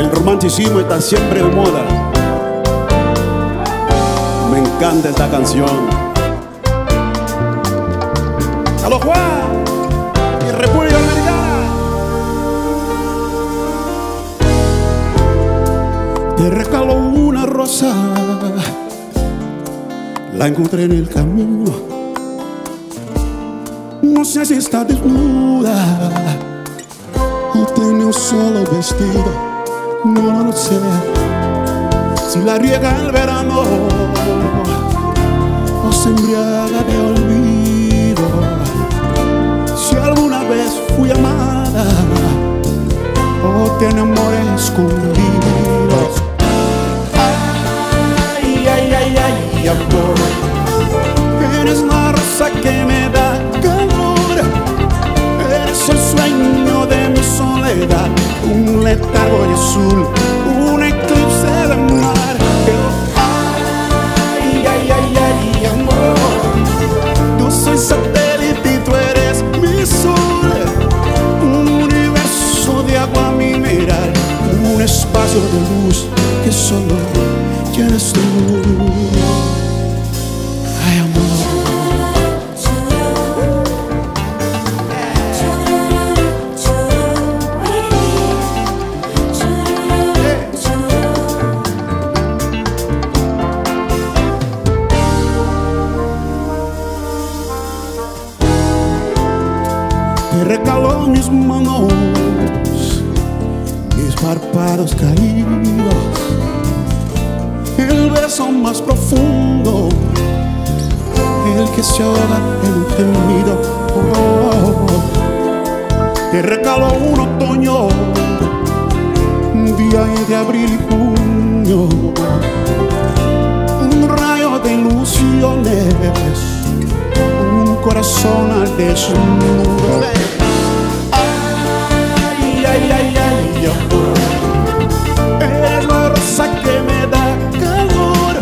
El romanticismo está siempre de moda. Me encanta esta canción. ¡Aló, Juan! ¡Y República Dominicana! Te regalo una rosa, la encontré en el camino. No sé si está desnuda y tiene un solo vestido. No lo sé. Si la riega el verano o se embriaga de olvido. Si alguna vez fui amada o tiene amor escondido. Ay, ay, ay, ay, amor. Eres la rosa que me da calor. Eres el sueño de mi soledad, un letargo de azul, un eclipse de mar. Ay, ay, ay, ay, amor. Yo soy satélite y tú eres mi sol, un universo de agua mineral, un espacio de luz que solo quieres tú. Ay, amor. Te regaló mis manos, mis párpados caídos, el beso más profundo, el que se ahoga en el nido. Te regaló un otoño, un día de abril y junio, un rayo de ilusiones, corazón al desnudo. Ay, ay, ay, ay, amor. Eres la rosa que me da calor.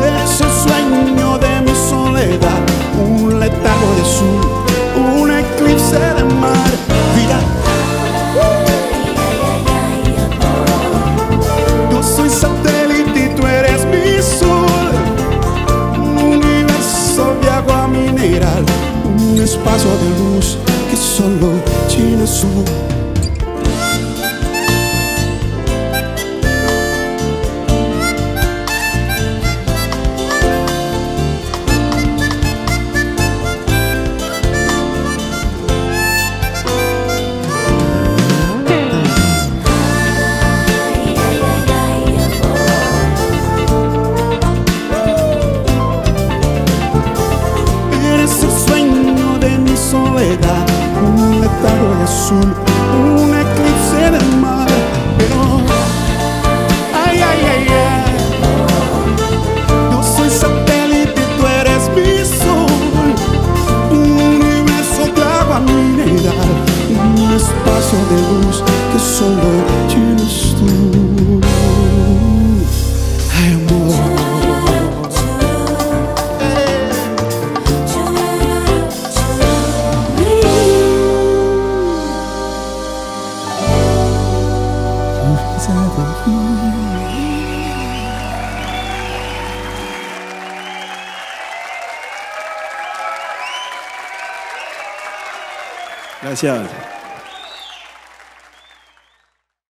Eres el sueño de mi soledad, un letargo de sol, un eclipse de mar. Vida. Ay, ay, ay, amor. Yo soy satélite y tú eres mi sol, agua mineral, un espacio de luz que solo tienes tú. Un letargo de azul, un eclipse del mar. Pero, ay, ay, ay, ay, yo soy satélite y tú eres mi sol, un universo de agua mineral, un espacio de luz que solo tienes tú. Ay, amor. Gracias.